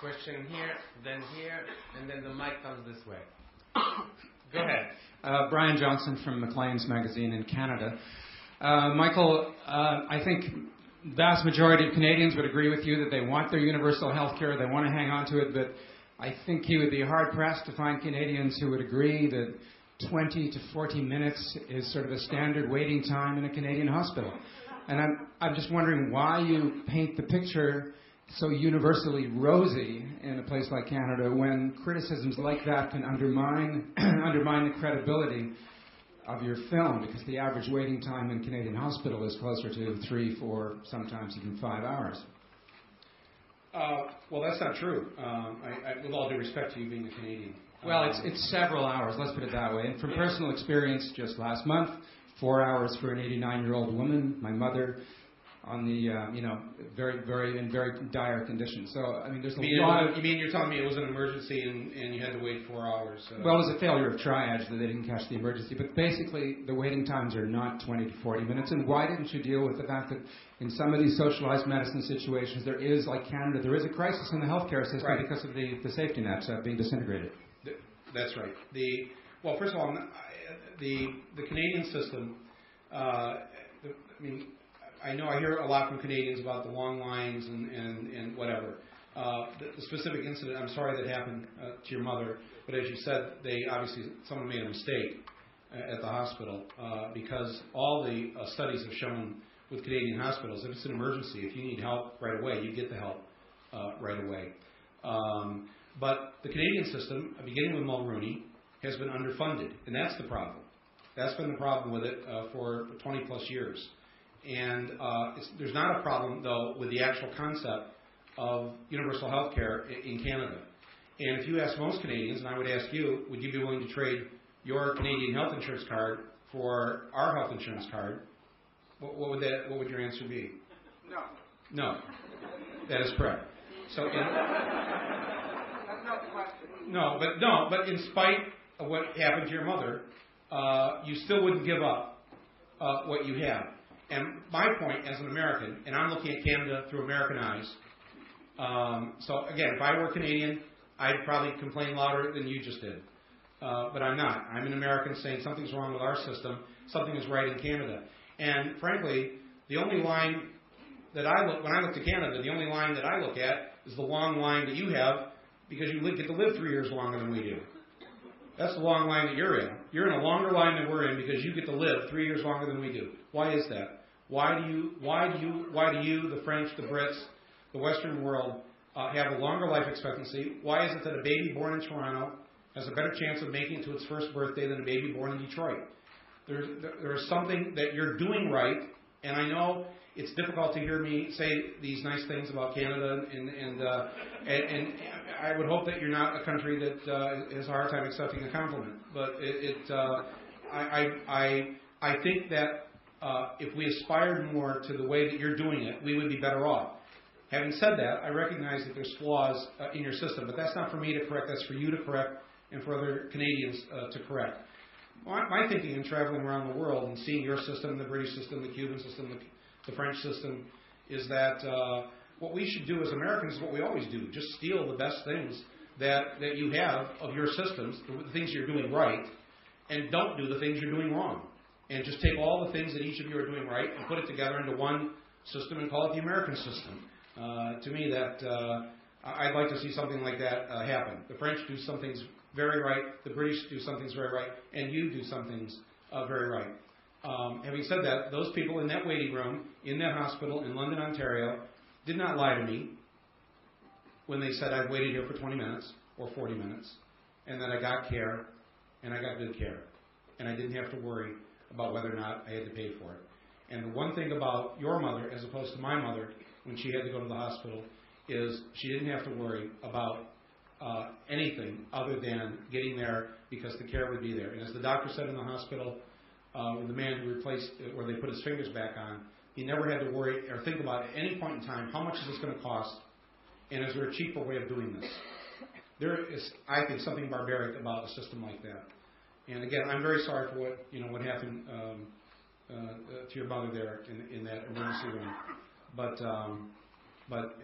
question here, then here, and then the mic comes this way. Go ahead. Brian Johnson from Maclean's Magazine in Canada. Michael, I think the vast majority of Canadians would agree with you that they want their universal health care, they want to hang on to it, but I think he would be hard-pressed to find Canadians who would agree that 20 to 40 minutes is sort of a standard waiting time in a Canadian hospital. And I'm just wondering why you paint the picture so universally rosy in a place like Canada when criticisms like that can undermine the credibility of your film, because the average waiting time in Canadian hospital is closer to 3, 4, sometimes even 5 hours. Well, that's not true. I, with all due respect to you being a Canadian. Well, it's several hours, let's put it that way. And from personal experience, just last month, 4 hours for an 89-year-old woman, my mother, on the, very, very dire condition. So, I mean, there's a lot of... You mean you're telling me it was an emergency and you had to wait 4 hours? Well, it was a failure of triage that they didn't catch the emergency. But basically, the waiting times are not 20 to 40 minutes. And why didn't you deal with the fact that in some of these socialized medicine situations, there is, like Canada, there is a crisis in the healthcare system because of the safety nets being disintegrated. That's right. Well, first of all, the Canadian system, I mean, I know I hear a lot from Canadians about the long lines and whatever. The specific incident, I'm sorry that happened to your mother, but as you said, someone made a mistake at the hospital because all the studies have shown with Canadian hospitals, if it's an emergency, if you need help right away, you get the help right away. But the Canadian system, beginning with Mulroney, has been underfunded, and that's the problem. That's been the problem with it for 20-plus years. And there's not a problem, though, with the actual concept of universal health care in Canada. And if you ask most Canadians, and I would ask you, would you be willing to trade your Canadian health insurance card for our health insurance card, what would your answer be? No. No. That is correct. So that's not the question. No, but in spite of what happened to your mother, you still wouldn't give up what you have. And my point as an American, and I'm looking at Canada through American eyes, so again, if I were Canadian, I'd probably complain louder than you just did. But I'm not. I'm an American saying something's wrong with our system, something is right in Canada. And frankly, the only line that when I look to Canada, the only line that I look at is the long line that you have because you get to live 3 years longer than we do. That's the long line that you're in. You're in a longer line than we're in because you get to live 3 years longer than we do. Why is that? Why do you, the French, the Brits, the Western world, have a longer life expectancy? Why is it that a baby born in Toronto has a better chance of making it to its first birthday than a baby born in Detroit? There is something that you're doing right, and I know it's difficult to hear me say these nice things about Canada, and I would hope that you're not a country that has a hard time accepting a compliment. But I think that. If we aspired more to the way that you're doing it, we would be better off. Having said that, I recognize that there's flaws in your system, but that's not for me to correct. That's for you to correct and for other Canadians to correct. My thinking in traveling around the world and seeing your system, the British system, the Cuban system, the French system, is that what we should do as Americans is what we always do, just steal the best things that you have of your systems, the things you're doing right, and don't do the things you're doing wrong. And just take all the things that each of you are doing right and put it together into one system and call it the American system. To me, I'd like to see something like that happen. The French do some things very right, the British do some things very right, and you do some things very right. Having said that, those people in that waiting room, in that hospital in London, Ontario, did not lie to me when they said I've waited here for 20 minutes or 40 minutes, and that I got care, and I got good care, and I didn't have to worry about whether or not I had to pay for it. And the one thing about your mother, as opposed to my mother, when she had to go to the hospital, is she didn't have to worry about anything other than getting there because the care would be there. And as the doctor said in the hospital, the man who replaced, or they put his fingers back on, he never had to worry or think about at any point in time, how much is this going to cost, and is there a cheaper way of doing this? There is, I think, something barbaric about a system like that. And again, I'm very sorry for what happened to your mother there in that emergency room. But But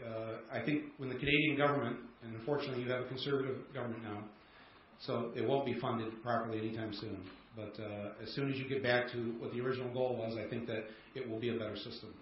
I think when the Canadian government, and unfortunately you have a conservative government now, so it won't be funded properly anytime soon. But as soon as you get back to what the original goal was, I think that it will be a better system.